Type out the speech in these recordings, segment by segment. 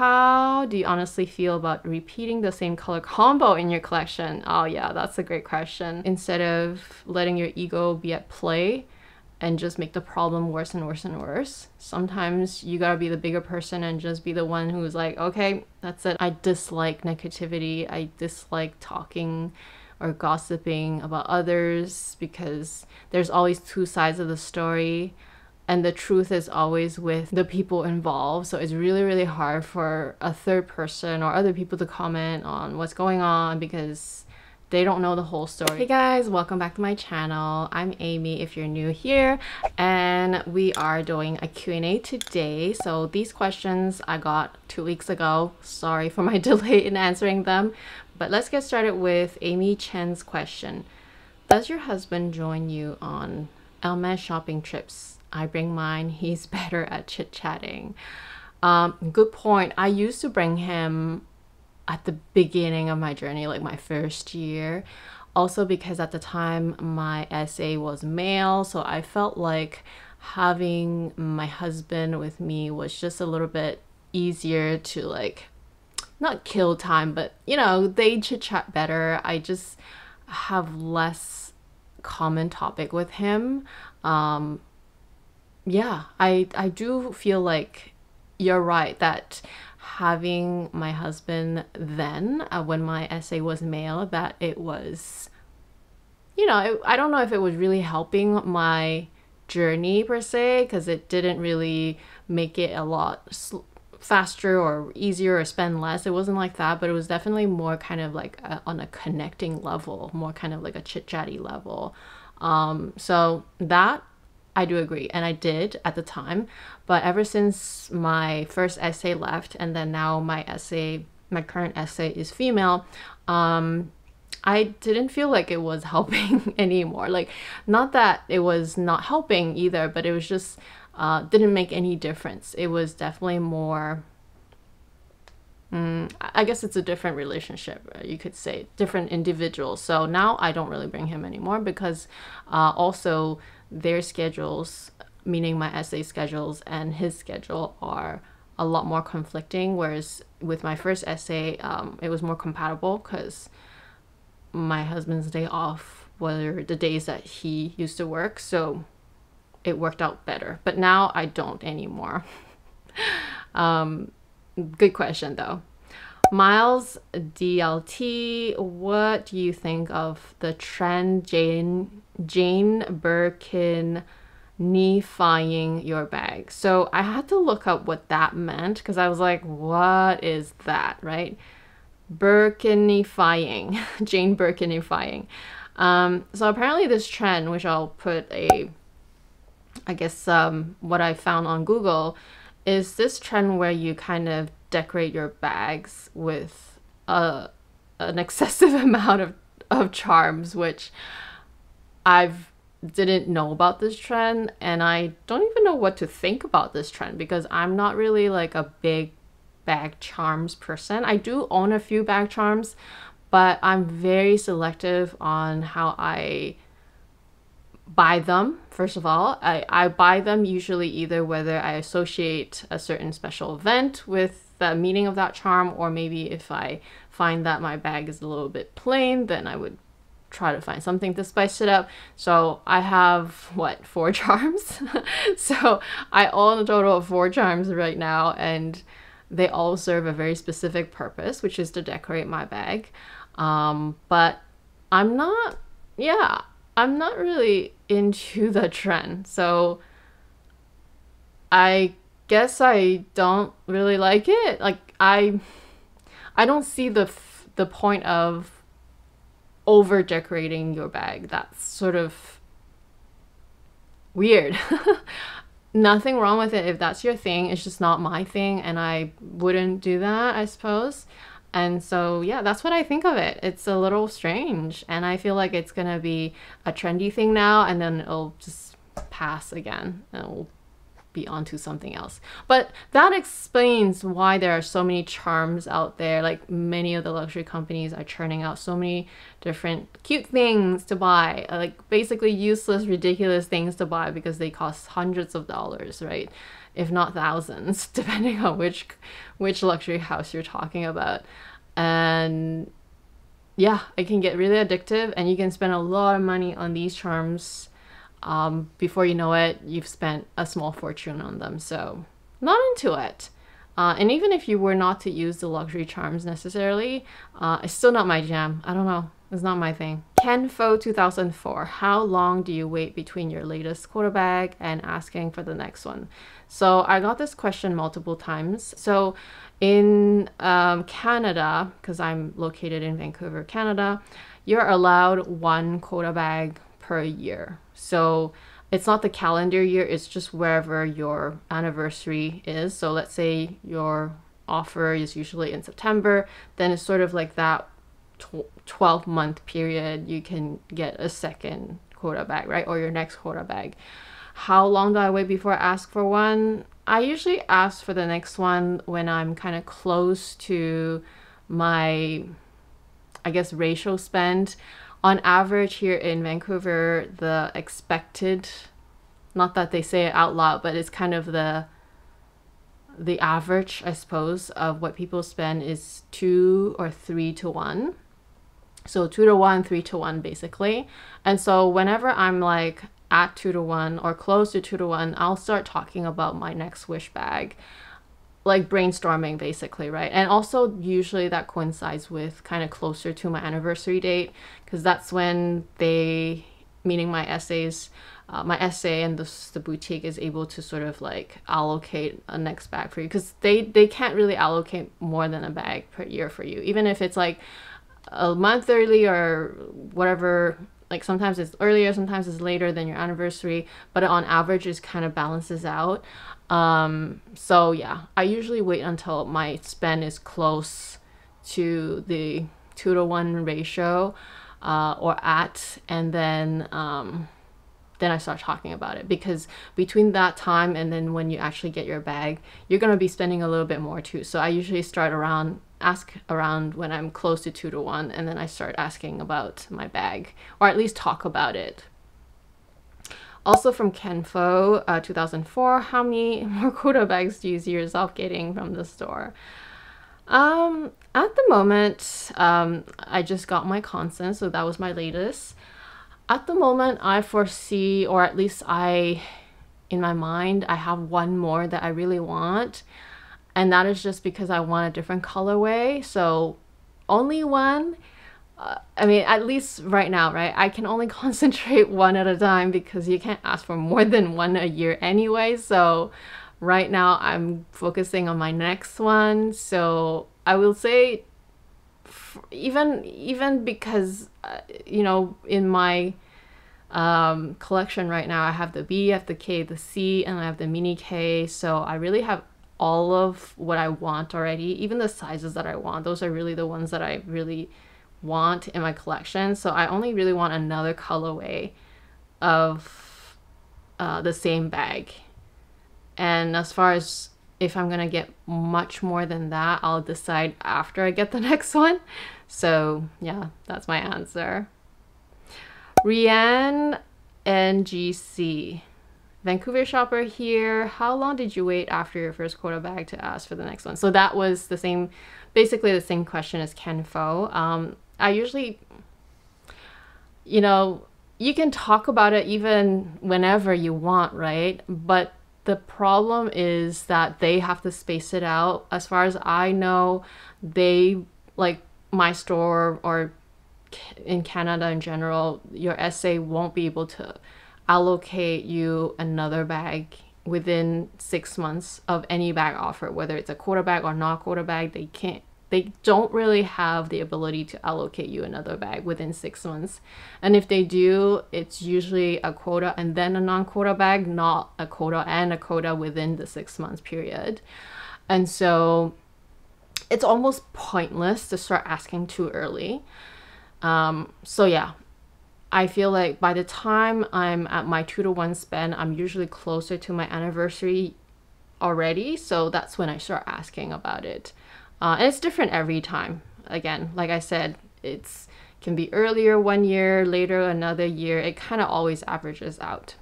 How do you honestly feel about repeating the same color combo in your collection? Oh yeah, that's a great question. Instead of letting your ego be at play and just make the problem worse and worse and worse, sometimes you gotta be the bigger person and just be the one who's like, okay, that's it. I dislike negativity. I dislike talking or gossiping about others because there's always two sides of the story. And the truth is always with the people involved. So it's really, really hard for a third person or other people to comment on what's going on because they don't know the whole story. Hey guys, welcome back to my channel. I'm Amy if you're new here. And we are doing a Q&A today. So these questions I got 2 weeks ago. Sorry for my delay in answering them. But let's get started with Amy Chen's question. Does your husband join you on Alma shopping trips? I bring mine, he's better at chit-chatting. Good point. I used to bring him at the beginning of my journey, like my first year. Also because at the time my SA was male, so I felt like having my husband with me was just a little bit easier to, like, not kill time, but you know, they chit-chat better. I just have less common topic with him. Yeah, I do feel like you're right that having my husband then, when my SA was male, that it was, you know, I don't know if it was really helping my journey per se, because it didn't really make it a lot faster or easier or spend less. It wasn't like that, but it was definitely more kind of like on a connecting level, more kind of like a chit-chatty level. So that, I do agree, and I did at the time, but ever since my first SA left and then now my current SA is female, I didn't feel like it was helping anymore. Like, not that it was not helping either, but it was just didn't make any difference. It was definitely more, I guess it's a different relationship, you could say, different individuals. So now I don't really bring him anymore because also their schedules, meaning my SA schedules and his schedule, are a lot more conflicting, whereas with my first SA, it was more compatible because my husband's day off were the days that he used to work, so it worked out better. But now I don't anymore. Good question though. Miles DLT, what do you think of the trend Jane Birkinifying your bag? So I had to look up what that meant because I was like, what is that, right? Birkinifying, Jane Birkinifying. So apparently this trend, which I'll put a, I guess what I found on Google, is this trend where you kind of decorate your bags with an excessive amount of charms, which I've didn't know about this trend, and I don't even know what to think about this trend because I'm not really like a big bag charms person. I do own a few bag charms, but I'm very selective on how I buy them. First of all, I buy them usually either whether I associate a certain special event with the meaning of that charm, or maybe if I find that my bag is a little bit plain, then I would try to find something to spice it up. So I have, what, 4 charms? So I own a total of 4 charms right now, and they all serve a very specific purpose, which is to decorate my bag. But I'm not really into the trend, so I guess I don't really like it. Like, I don't see the point of over decorating your bag. That's sort of weird. Nothing wrong with it if that's your thing. It's just not my thing, and I wouldn't do that, I suppose. And so yeah, that's what I think of it. It's a little strange, and I feel like it's gonna be a trendy thing now, and then it'll just pass again and it'll be onto something else. But that explains why there are so many charms out there. Like, many of the luxury companies are churning out so many different cute things to buy, like basically useless, ridiculous things to buy because they cost hundreds of dollars, right? if not thousands, depending on which luxury house you're talking about. And yeah, it can get really addictive, and you can spend a lot of money on these charms. Before you know it, you've spent a small fortune on them. So not into it. And even if you were not to use the luxury charms necessarily, it's still not my jam. I don't know. It's not my thing. Kenfo 2004. How long do you wait between your latest quarterback and asking for the next one? So I got this question multiple times. So in Canada, because I'm located in Vancouver, Canada, you're allowed one quarterback per year. So it's not the calendar year, it's just wherever your anniversary is. So let's say your offer is usually in September, then it's sort of like that 12-month period you can get a second quarterback, right? Or your next quarterback. How long do I wait before I ask for one? I usually ask for the next one when I'm kind of close to my, I guess, ratio spend. On average here in Vancouver, the expected, not that they say it out loud, but it's kind of the average, I suppose, of what people spend is 2 or 3 to 1. So 2 to 1, 3 to 1, basically. And so whenever I'm like at 2 to 1 or close to 2 to 1, I'll start talking about my next wish bag, like brainstorming basically, right? And also usually that coincides with kind of closer to my anniversary date, because that's when they, meaning my essays, my essay and the boutique is able to sort of like allocate a next bag for you, because they can't really allocate more than a bag per year for you, even if it's like a month early or whatever. Like sometimes it's earlier, sometimes it's later than your anniversary, but on average it kind of balances out. So yeah, I usually wait until my spend is close to the 2 to 1 ratio, or at, and then I start talking about it, because between that time and then when you actually get your bag, you're gonna be spending a little bit more too. So I usually start around, ask around when I'm close to 2 to 1, and then I start asking about my bag, or at least talk about it. Also from Kenfo 2004, how many more Koda bags do you see yourself getting from the store? At the moment, I just got my Constance, so that was my latest. At the moment, I foresee, or at least I, in my mind, I have one more that I really want. And that is just because I want a different colorway. So only one, I mean, at least right now, right? I can only concentrate one at a time, because you can't ask for more than one a year anyway. So right now I'm focusing on my next one. So I will say, even because, you know, in my collection right now, I have the B, I have the K, the C, and I have the mini K. So I really have all of what I want already, even the sizes that I want. Those are really the ones that I really want in my collection. So I only really want another colorway of the same bag. And as far as if I'm gonna get much more than that, I'll decide after I get the next one. So yeah, that's my answer. Rianne NGC. Vancouver shopper here. How long did you wait after your first quarter bag to ask for the next one? So that was the same, basically the same question as Kenfo. I usually, you know, you can talk about it even whenever you want, right? But the problem is that they have to space it out. As far as I know, they, like my store or in Canada in general, your essay won't be able to allocate you another bag within 6 months of any bag offer, whether it's a quarter bag or not quarter bag. They can't, they don't really have the ability to allocate you another bag within 6 months. And if they do, it's usually a quota and then a non-quota bag, not a quota and a quota within the 6 months period. And so it's almost pointless to start asking too early. So yeah, I feel like by the time I'm at my 2 to 1 spend, I'm usually closer to my anniversary already. So that's when I start asking about it. And it's different every time. Again, like I said, it's can be earlier 1 year, later another year. It kind of always averages out.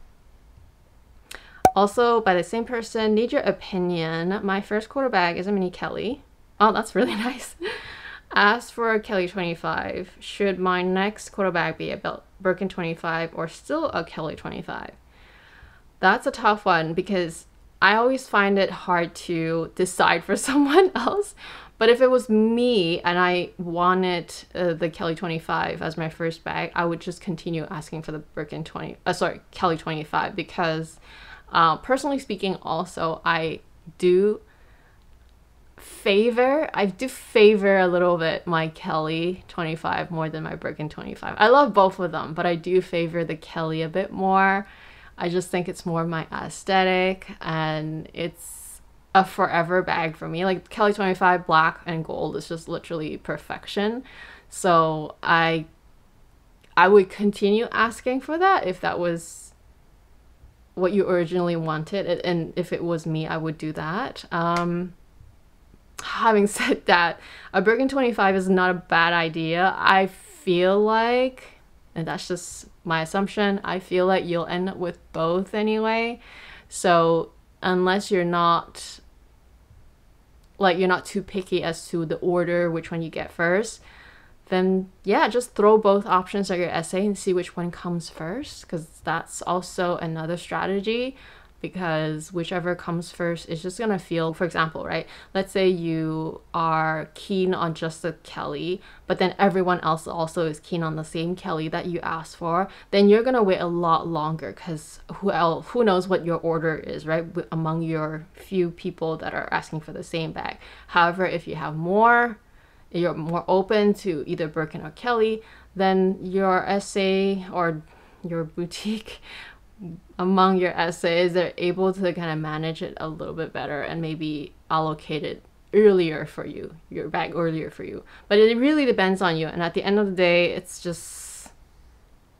Also by the same person, need your opinion. My first quarter bag is a mini Kelly. Oh, that's really nice. Asked for a Kelly 25. Should my next quarter bag be a Birkin 25 or still a Kelly 25? That's a tough one because I always find it hard to decide for someone else. But if it was me and I wanted the Kelly 25 as my first bag, I would just continue asking for the Kelly 25 because personally speaking, also I do favor a little bit my Kelly 25 more than my Birkin 25. I love both of them, but I do favor the Kelly a bit more. I just think it's more my aesthetic and it's a forever bag for me. Like Kelly 25 black and gold is just literally perfection. So I would continue asking for that if that was what you originally wanted, and if it was me, I would do that. Having said that, a Birkin 25 is not a bad idea. I feel like, and that's just my assumption, I feel like you'll end up with both anyway. So unless you're not, like, you're not too picky as to the order, which one you get first, then yeah, just throw both options at your essay and see which one comes first, because that's also another strategy. Because whichever comes first is just gonna feel, for example, right? Let's say you are keen on just the Kelly, but then everyone else also is keen on the same Kelly that you asked for, then you're gonna wait a lot longer because who knows what your order is, right? Among your few people that are asking for the same bag. However, if you have more, you're more open to either Birkin or Kelly, then your essay or your boutique among your essays, they're able to kind of manage it a little bit better and maybe allocate it earlier for you, your bag earlier for you. But it really depends on you, and at the end of the day, it's just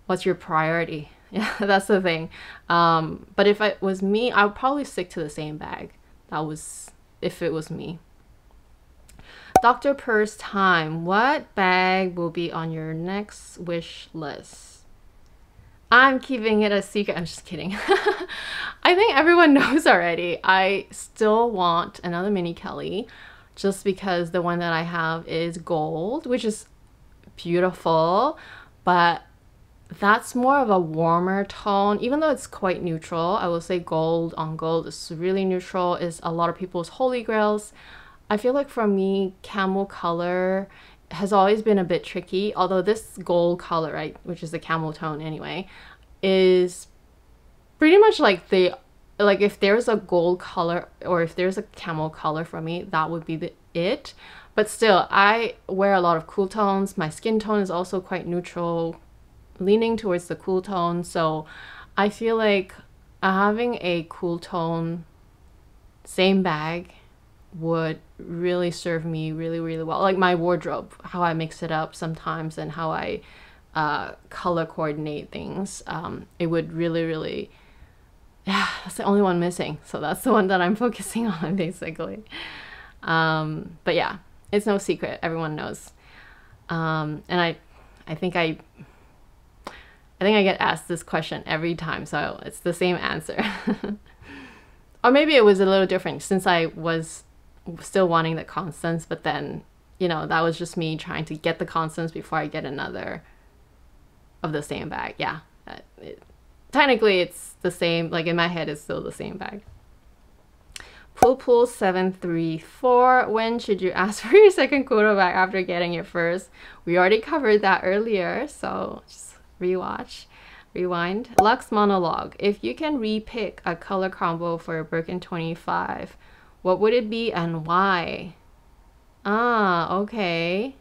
what's your priority. Yeah, that's the thing. But if it was me, I would probably stick to the same bag. That was if it was me. Dr. Purr's time. What bag will be on your next wish list? I'm keeping it a secret. I'm just kidding. I think everyone knows already. I still want another mini Kelly just because the one that I have is gold, which is beautiful, but that's more of a warmer tone, even though it's quite neutral. I will say gold on gold is really neutral. It's a lot of people's holy grails. I feel like for me, camel color has always been a bit tricky, although this gold color, right, which is the camel tone anyway, is pretty much like the, like if there's a gold color or if there's a camel color for me, that would be it. But still, I wear a lot of cool tones. My skin tone is also quite neutral, leaning towards the cool tone. So I feel like having a cool tone same bag would really serve me really well. Like my wardrobe, how I mix it up sometimes and how I color coordinate things, it would really yeah, that's the only one missing, so that's the one that I'm focusing on basically. But yeah, it's no secret, everyone knows. And I think I get asked this question every time, so it's the same answer. Or maybe it was a little different since I was still wanting the Constance, but then, you know, that was just me trying to get the Constance before I get another of the same bag. Yeah, technically it's the same, like in my head it's still the same bag. Pool 734. When should you ask for your second quarter bag after getting your first? We already covered that earlier, so just rewind. Lux monologue. If you can repick a color combo for a Birkin 25, what would it be and why? Ah, okay.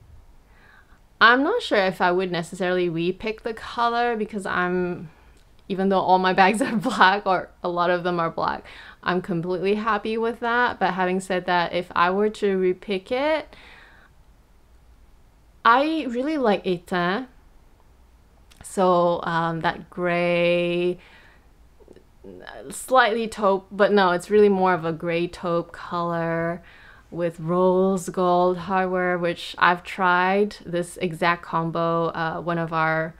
I'm not sure if I would necessarily repick the color because even though all my bags are black, or a lot of them are black, I'm completely happy with that. But having said that, if I were to repick it, I really like Etain. So that gray, slightly taupe, but no, it's really more of a gray taupe color with rose gold hardware, which I've tried this exact combo. One of our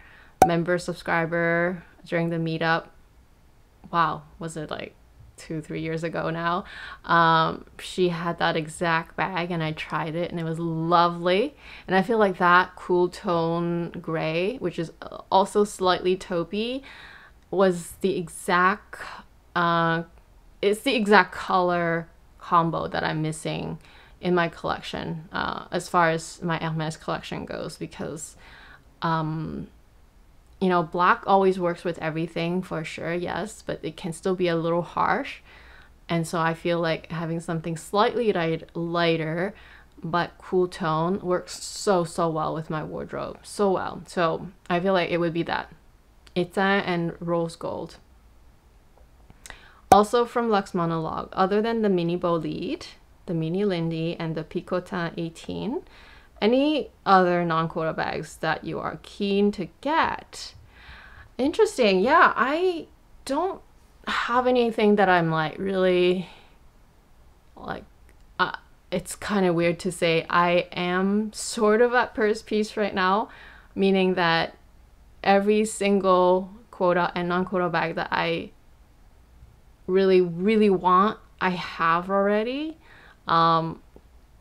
member subscriber during the meetup, wow, was it like 2-3 years ago now, she had that exact bag and I tried it and it was lovely. And I feel like that cool tone gray, which is also slightly taupey, was the exact it's the exact color combo that I'm missing in my collection, as far as my Hermes collection goes, because you know, black always works with everything for sure, yes, but it can still be a little harsh. And so I feel like having something slightly lighter but cool tone works so well with my wardrobe, so well. So I feel like it would be that Etain and rose gold. Also from Luxe Monologue, other than the mini Bolide, the mini Lindy, and the Picotin 18, any other non-quota bags that you are keen to get? Interesting. Yeah, I don't have anything that I'm like really like, it's kind of weird to say I am sort of at purse piece right now, meaning that every single quota and non-quota bag that I really want, I have already.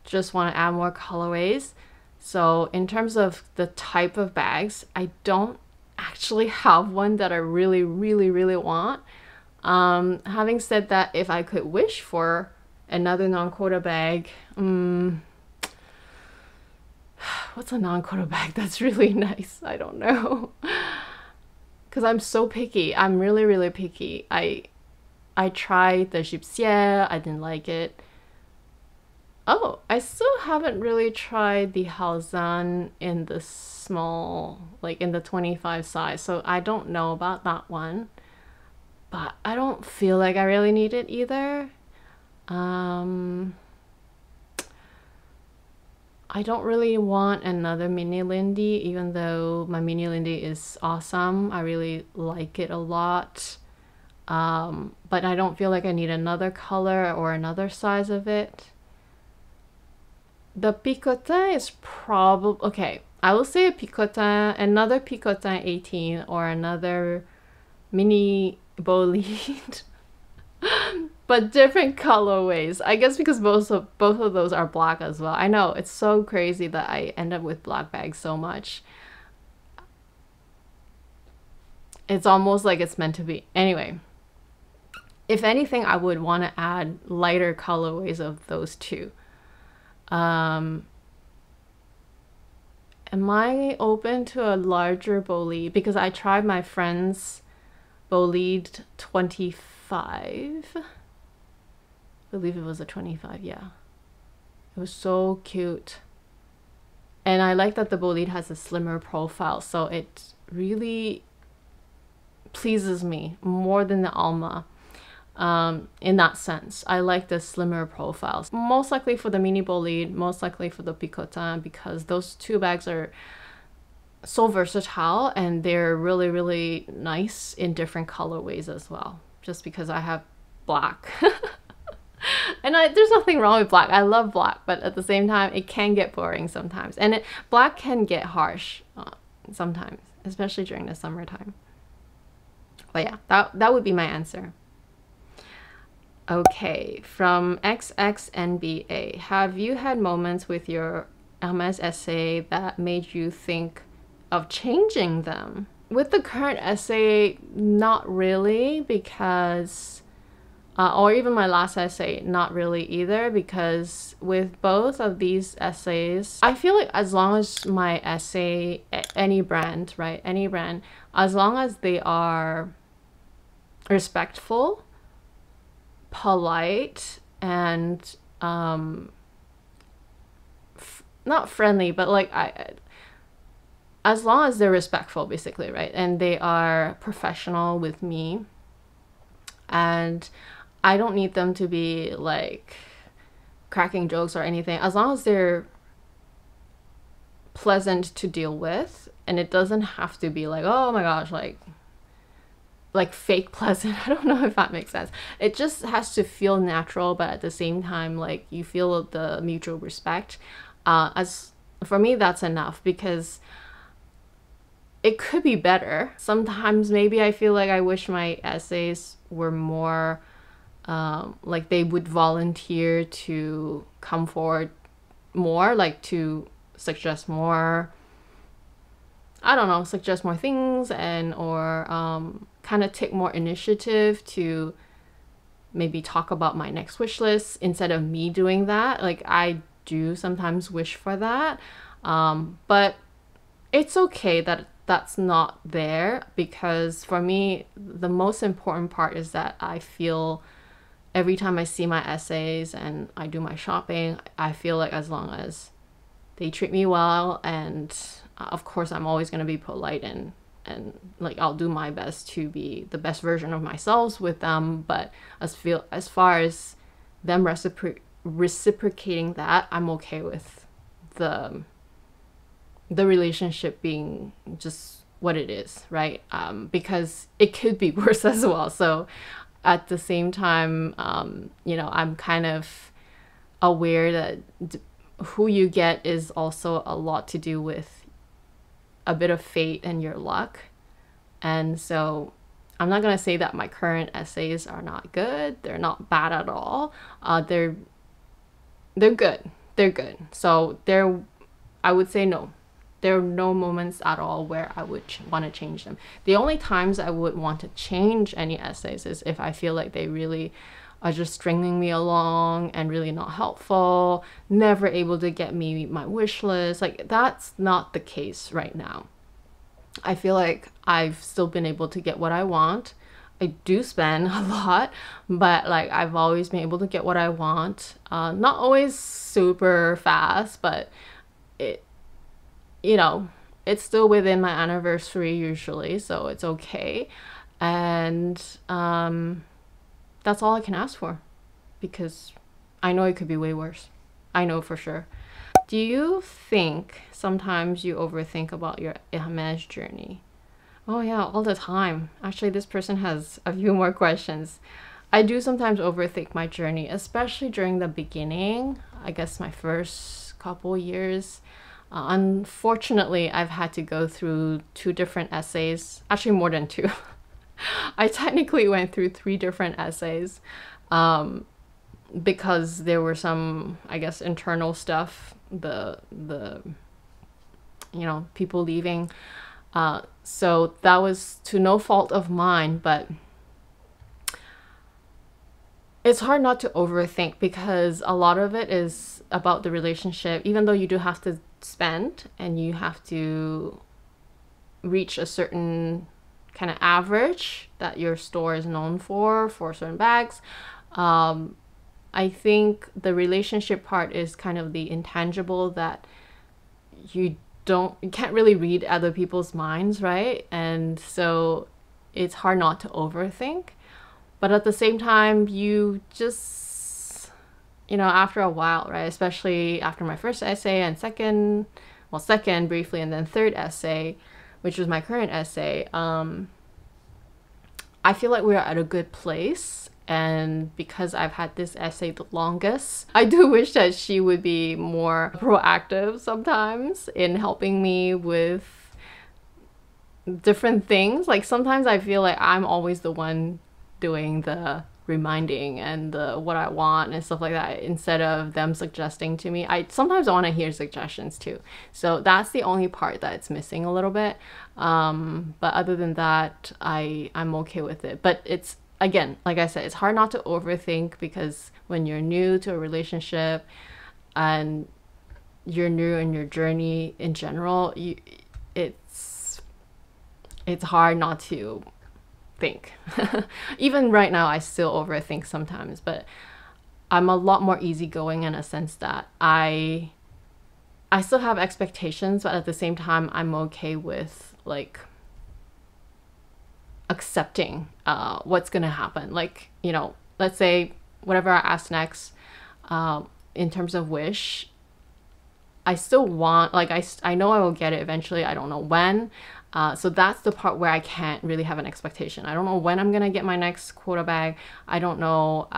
Just want to add more colorways. So in terms of the type of bags, I don't actually have one that I really want. Having said that, if I could wish for another non-quota bag, what's a non-quota bag that's really nice? I don't know, because I'm so picky. I'm really picky. I tried the Gypsier, I didn't like it. Oh, I still haven't really tried the Halzan in the small, like in the 25 size, so I don't know about that one. But I don't feel like I really need it either. I don't really want another mini Lindy, even though my mini Lindy is awesome. I really like it a lot. But I don't feel like I need another color or another size of it. The Picotin is probably, okay, I will say a Picotin, another Picotin 18 or another mini Bolide, but different colorways. I guess because both of those are black as well. I know, it's so crazy that I end up with black bags so much. It's almost like it's meant to be. Anyway, if anything, I would want to add lighter colorways of those two. Am I open to a larger Bolide? Because I tried my friend's Bolide 25. I believe it was a 25, yeah. It was so cute. And I like that the Bolide has a slimmer profile, so it really pleases me more than the Alma. In that sense, I like the slimmer profiles, most likely for the mini Bolide, most likely for the Picotin, because those two bags are so versatile and they're really nice in different colorways as well, just because I have black and there's nothing wrong with black. I love black, but at the same time it can get boring sometimes, and black can get harsh sometimes, especially during the summertime. But yeah, that would be my answer. Okay, from XXNBA, have you had moments with your Hermes essay that made you think of changing them? With the current essay, not really, because or even my last essay, not really either, because with both of these essays, I feel like as long as my essay, any brand, right, any brand, as long as they are respectful, polite, and not friendly, but like as long as they're respectful, basically, right, and they are professional with me, and I don't need them to be like cracking jokes or anything, as long as they're pleasant to deal with, and it doesn't have to be like, oh my gosh, like fake pleasant. I don't know if that makes sense. It just has to feel natural, but at the same time, like, you feel the mutual respect. As for me, that's enough, because it could be better. Sometimes maybe I feel like I wish my essays were more like they would volunteer to come forward more, like to suggest more, I don't know, suggest more things, and or kind of take more initiative to maybe talk about my next wish list instead of me doing that. Like I do sometimes wish for that, but it's okay that that's not there, because for me the most important part is that I feel every time I see my essays and I do my shopping, I feel like as long as they treat me well, and of course I'm always going to be polite and like I'll do my best to be the best version of myself with them, but as far as them reciprocating that, I'm okay with the relationship being just what it is, right? Because it could be worse as well. So at the same time, you know, I'm kind of aware that who you get is also a lot to do with a bit of fate and your luck. And so I'm not gonna say that my current essays are not good. They're not bad at all. They're good. They're good. So they're, I would say no. There are no moments at all where I would want to change them. The only times I would want to change any essays is if I feel like they really are just stringing me along and really not helpful, never able to get me my wish list. Like that's not the case right now. I feel like I've still been able to get what I want. I do spend a lot, but like I've always been able to get what I want. Not always super fast, but it, you know, it's still within my anniversary usually, so it's okay. And that's all I can ask for, because I know it could be way worse. I know for sure. Do you think sometimes you overthink about your Hermes journey? Oh yeah, all the time. Actually, this person has a few more questions. I do sometimes overthink my journey, especially during the beginning, I guess my first couple years. Unfortunately, I've had to go through 2 different essays, actually more than 2. I technically went through 3 different essays because there were some, I guess, internal stuff, the you know, people leaving. So that was to no fault of mine, but it's hard not to overthink because a lot of it is about the relationship, even though you do have to spend and you have to reach a certain kind of average that your store is known for certain bags. I think the relationship part is kind of the intangible that you can't really read other people's minds, right? And so it's hard not to overthink, but at the same time you just, you know, after a while, right, especially after my first essay and second briefly, and then third essay, which was my current essay, I feel like we're at a good place. And because I've had this essay the longest, I do wish that she would be more proactive sometimes in helping me with different things. Like sometimes I feel like I'm always the one doing the reminding and the what I want and stuff like that, instead of them suggesting to me. I sometimes want to hear suggestions too, so that's the only part that's missing a little bit. But other than that, I'm okay with it. But it's, again, like I said, it's hard not to overthink because when you're new to a relationship and you're new in your journey in general, it's hard not to think. Even right now I still overthink sometimes, but I'm a lot more easygoing in a sense that I still have expectations, but at the same time I'm okay with like accepting what's gonna happen. Like, you know, let's say whatever I ask next, in terms of wish, I still want, like I know I will get it eventually. I don't know when. So that's the part where I can't really have an expectation. I don't know when I'm gonna get my next quota bag. I don't know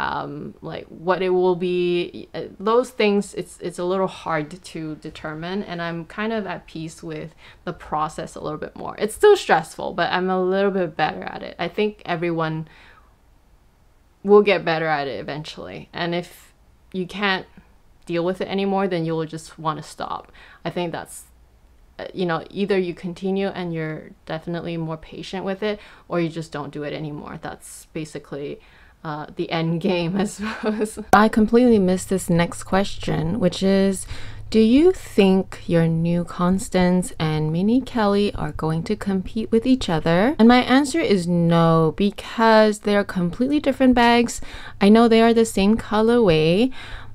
like what it will be. Those things, it's a little hard to determine, and I'm kind of at peace with the process a little bit more. It's still stressful, but I'm a little bit better at it. I think everyone we'll get better at it eventually. And if you can't deal with it anymore, then you'll just want to stop. I think that's, you know, either you continue and you're definitely more patient with it, or you just don't do it anymore. That's basically the end game, I suppose. I completely missed this next question, which is, do you think your new Constance and mini Kelly are going to compete with each other? And my answer is no, because they are completely different bags. I know they are the same colorway,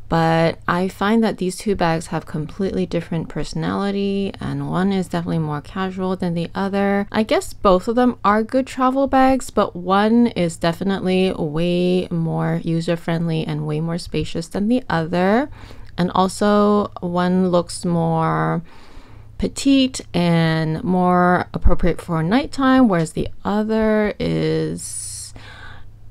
but I find that these two bags have completely different personality, and one is definitely more casual than the other. I guess both of them are good travel bags, but one is definitely way more user-friendly and way more spacious than the other. And also one looks more petite and more appropriate for nighttime, whereas the other is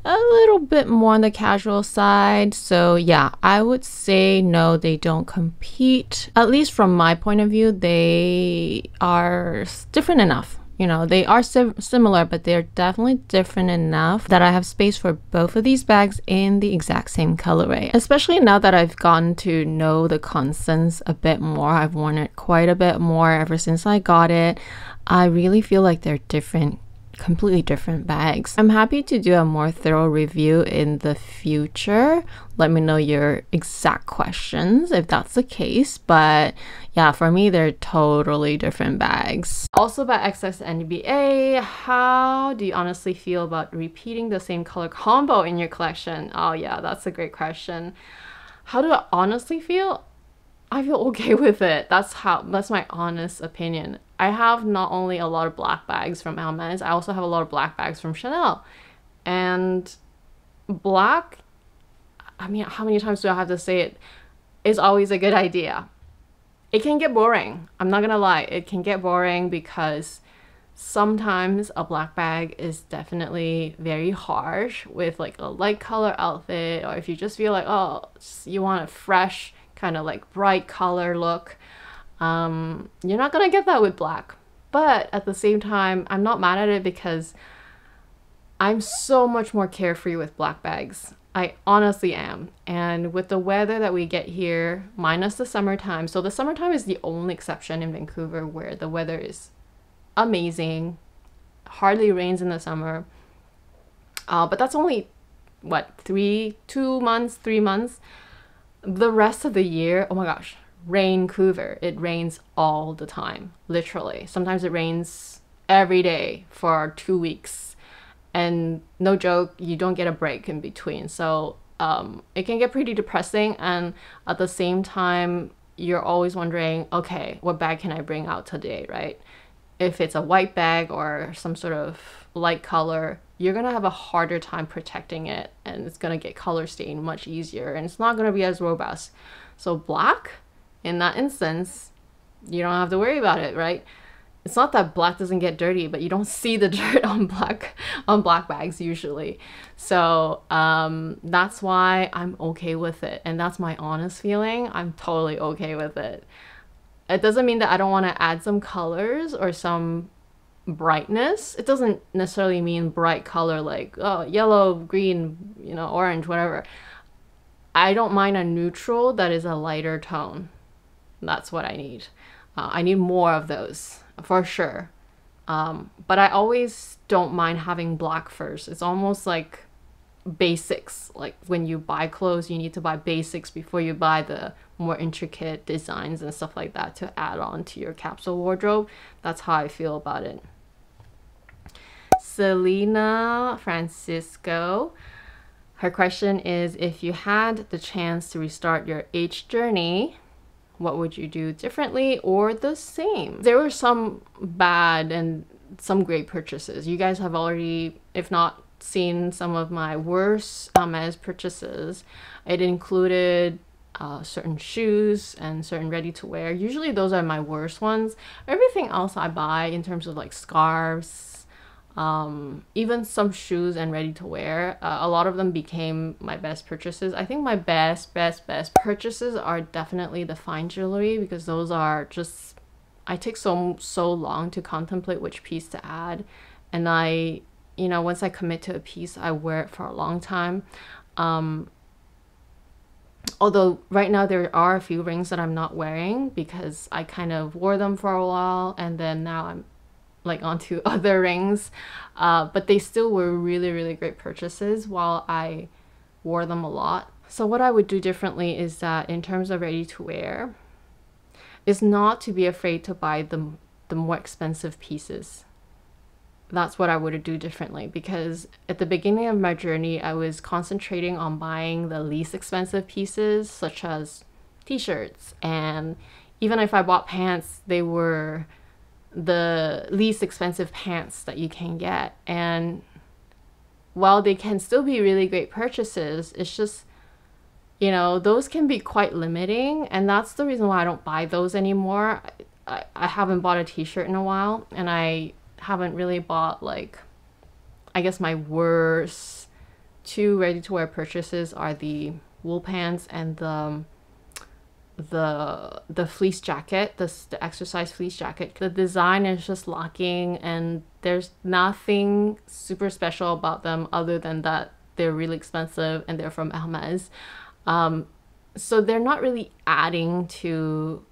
a little bit more on the casual side. So yeah, I would say no, they don't compete. At least from my point of view, they are different enough. You know, they are similar, but they're definitely different enough that I have space for both of these bags in the exact same colorway. Especially now that I've gotten to know the Constance a bit more, I've worn it quite a bit more ever since I got it. I really feel like they're different, completely different bags. I'm happy to do a more thorough review in the future. Let me know your exact questions if that's the case, but yeah, for me they're totally different bags. Also by XXNBA, how do you honestly feel about repeating the same color combo in your collection? Oh yeah, that's a great question. How do I honestly feel? I feel okay with it. That's my honest opinion. I have not only a lot of black bags from Hermes, I also have a lot of black bags from Chanel. And black, I mean, how many times do I have to say it? It's always a good idea. It can get boring. I'm not gonna lie, it can get boring because sometimes a black bag is definitely very harsh with like a light color outfit, or if you just feel like, oh, you want a fresh, kind of like bright color look, you're not gonna get that with black. But at the same time, I'm not mad at it because I'm so much more carefree with black bags. I honestly am. And with the weather that we get here, minus the summertime, so the summertime is the only exception in Vancouver where the weather is amazing, hardly rains in the summer, but that's only what, 3 months. The rest of the year, oh my gosh, Raincouver. It rains all the time, literally. Sometimes it rains every day for 2 weeks. And no joke, you don't get a break in between. So it can get pretty depressing. And at the same time, you're always wondering, okay, what bag can I bring out today, right? If it's a white bag or some sort of light color, you're gonna have a harder time protecting it, and it's gonna get color stained much easier, and it's not gonna be as robust. So black, in that instance, you don't have to worry about it, right? It's not that black doesn't get dirty, but you don't see the dirt on black bags usually. So that's why I'm okay with it, and that's my honest feeling. I'm totally okay with it. It doesn't mean that I don't want to add some colors or some brightness. It doesn't necessarily mean bright color like, oh, yellow, green, you know, orange, whatever. I don't mind a neutral that is a lighter tone. That's what I need. I need more of those for sure. But I always don't mind having black first. It's almost like basics. Like when you buy clothes, you need to buy basics before you buy the more intricate designs and stuff like that to add on to your capsule wardrobe. That's how I feel about it. Selena Francisco, her question is, if you had the chance to restart your age journey, what would you do differently or the same? There were some bad and some great purchases. You guys have already, if not, seen some of my worst Hermes purchases. It included certain shoes and certain ready-to-wear. Usually those are my worst ones. Everything else I buy in terms of like scarves, even some shoes and ready-to-wear, a lot of them became my best purchases. I think my best purchases are definitely the fine jewelry, because those are just, I take so long to contemplate which piece to add, and I you know, once I commit to a piece, I wear it for a long time. Although right now there are a few rings that I'm not wearing because I kind of wore them for a while and then now I'm like onto other rings, but they still were really great purchases while I wore them a lot. So what I would do differently is that in terms of ready to wear is not to be afraid to buy the more expensive pieces. That's what I would do differently, because at the beginning of my journey I was concentrating on buying the least expensive pieces, such as t-shirts, and even if I bought pants, they were the least expensive pants that you can get. And while they can still be really great purchases, it's just, you know, those can be quite limiting, and that's the reason why I don't buy those anymore. I haven't bought a t-shirt in a while, and I haven't really bought, like, I guess my worst two ready-to-wear purchases are the wool pants and the fleece jacket, the exercise fleece jacket. The design is just lacking, and there's nothing super special about them other than that they're really expensive and they're from Hermes. So they're not really adding to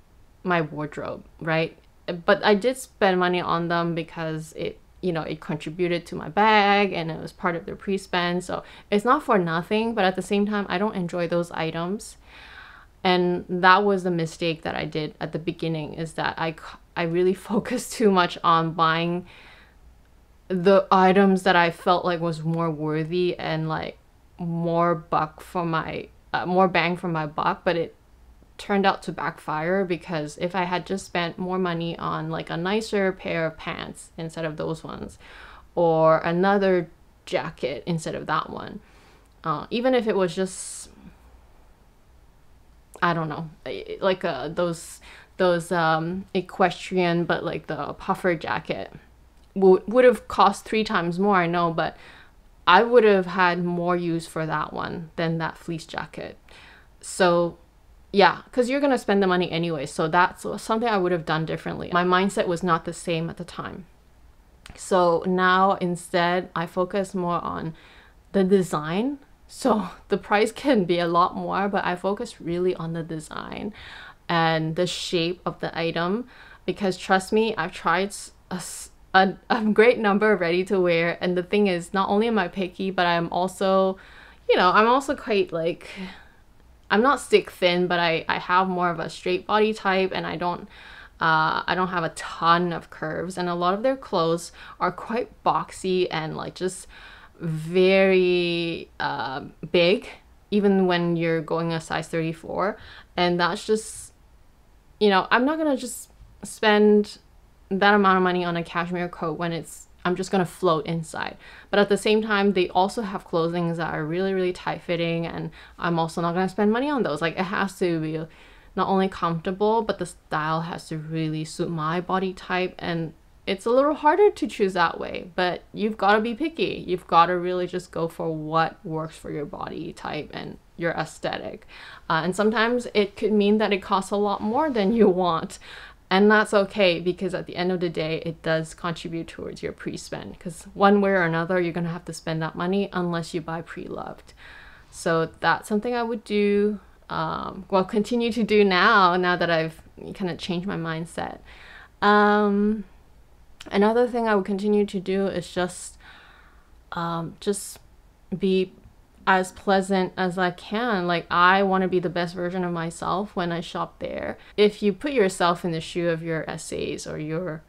my wardrobe, right? But I did spend money on them because it, you know, it contributed to my bag and it was part of their pre-spend, so it's not for nothing. But at the same time, I don't enjoy those items. And that was the mistake that I did at the beginning, is that I really focused too much on buying the items that I felt like was more worthy and like more bang for my buck. But it turned out to backfire, because if I had just spent more money on like a nicer pair of pants instead of those ones, or another jacket instead of that one, even if it was just, I don't know, like those equestrian, but like the puffer jacket would have cost 3 times more, I know, but I would have had more use for that one than that fleece jacket. So yeah, because you're gonna spend the money anyway, so that's something I would have done differently. My mindset was not the same at the time, so now instead I focus more on the design. So the price can be a lot more, but I focus really on the design and the shape of the item, because trust me, I've tried a great number of ready-to-wear, and the thing is, not only am I picky, but I'm also, you know, I'm also quite like, I'm not stick thin, but I have more of a straight body type, and I don't have a ton of curves, and a lot of their clothes are quite boxy and like just very big, even when you're going a size 34. And that's just, you know, I'm not gonna just spend that amount of money on a cashmere coat when it's, I'm just gonna float inside. But at the same time, they also have clothings that are really tight fitting, and I'm also not gonna spend money on those. Like, it has to be not only comfortable, but the style has to really suit my body type, and it's a little harder to choose that way. But you've got to be picky. You've got to really just go for what works for your body type and your aesthetic. And sometimes it could mean that it costs a lot more than you want. And that's okay, because at the end of the day, it does contribute towards your pre-spend, because one way or another, you're going to have to spend that money unless you buy pre-loved. So that's something I would do, well, continue to do now that I've kind of changed my mindset. Another thing I would continue to do is just be as pleasant as I can. Like, I want to be the best version of myself when I shop there. If you put yourself in the shoe of your SAs or your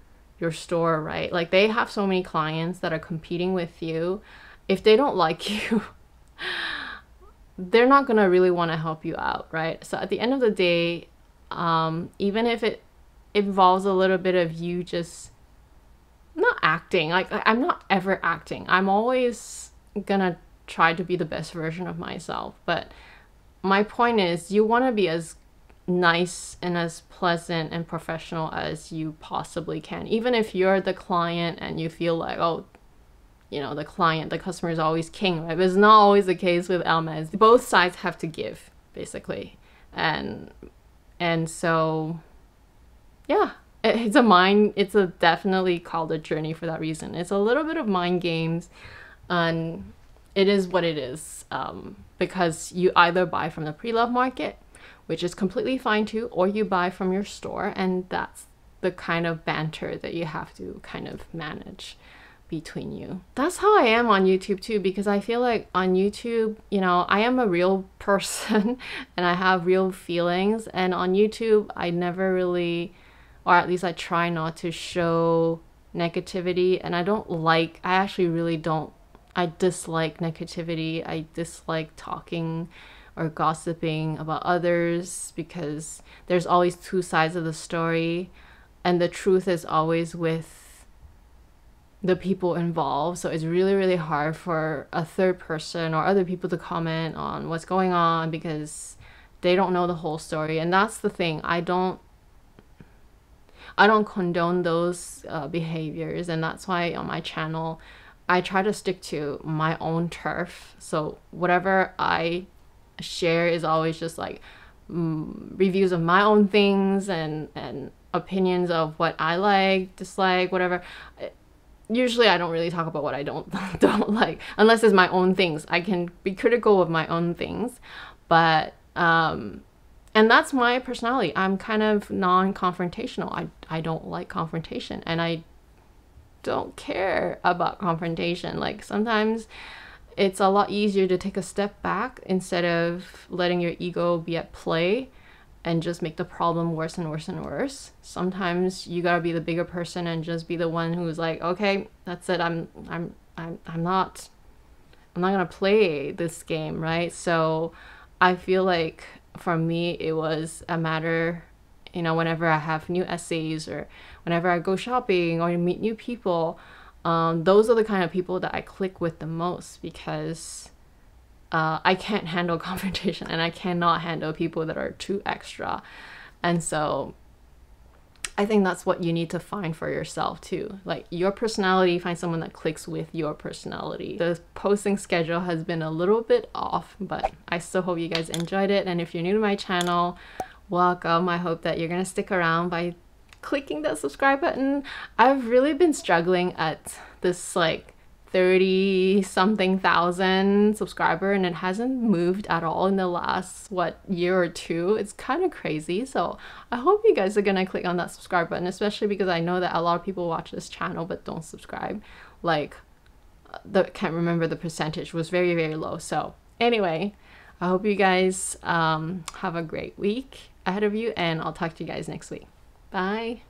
store, right? Like, they have so many clients that are competing with you. If they don't like you, they're not going to really want to help you out, right? So at the end of the day, even if it involves a little bit of you just not acting, like, I'm not ever acting. I'm always gonna try to be the best version of myself. But my point is, you want to be as nice and as pleasant and professional as you possibly can. Even if you're the client and you feel like, oh, you know, the customer is always king, right? But it's not always the case with Hermes. Both sides have to give, basically. And so, yeah. it's definitely called a journey for that reason. It's a little bit of mind games, and it is what it is, because you either buy from the pre-love market, which is completely fine too, or you buy from your store, and that's the kind of banter that you have to kind of manage between you. That's how I am on YouTube too, because I feel like on YouTube, you know, I am a real person and I have real feelings, and on YouTube I never really, or at least I try not to show negativity, and I actually really don't, I dislike negativity. I dislike talking or gossiping about others, because there's always two sides of the story, and the truth is always with the people involved. So it's really, really hard for a third person or other people to comment on what's going on, because they don't know the whole story. And that's the thing, I don't condone those behaviors, and that's why on my channel I try to stick to my own turf. So whatever I share is always just like reviews of my own things and opinions of what I like, dislike, whatever. Usually I don't really talk about what I don't like, unless it's my own things. I can be critical of my own things, but and that's my personality. I'm kind of non-confrontational. I don't like confrontation, and I don't care about confrontation. Like, sometimes it's a lot easier to take a step back instead of letting your ego be at play and just make the problem worse and worse and worse. Sometimes you gotta be the bigger person and just be the one who's like, okay, that's it, I'm not gonna play this game, right? So I feel like for me it was a matter, you know, whenever I have new essays or whenever I go shopping or meet new people, those are the kind of people that I click with the most, because I can't handle confrontation, and I cannot handle people that are too extra. And so I think that's what you need to find for yourself too. Like, your personality, find someone that clicks with your personality. The posting schedule has been a little bit off, but I still hope you guys enjoyed it. And if you're new to my channel, welcome. I hope that you're gonna stick around by clicking that subscribe button. I've really been struggling at this, like, 30-something thousand subscriber, and it hasn't moved at all in the last, what, year or two. It's kind of crazy. So I hope you guys are gonna click on that subscribe button, especially because I know that a lot of people watch this channel but don't subscribe. Like, I can't remember the percentage, was very, very low. So anyway, I hope you guys have a great week ahead of you, and I'll talk to you guys next week. Bye.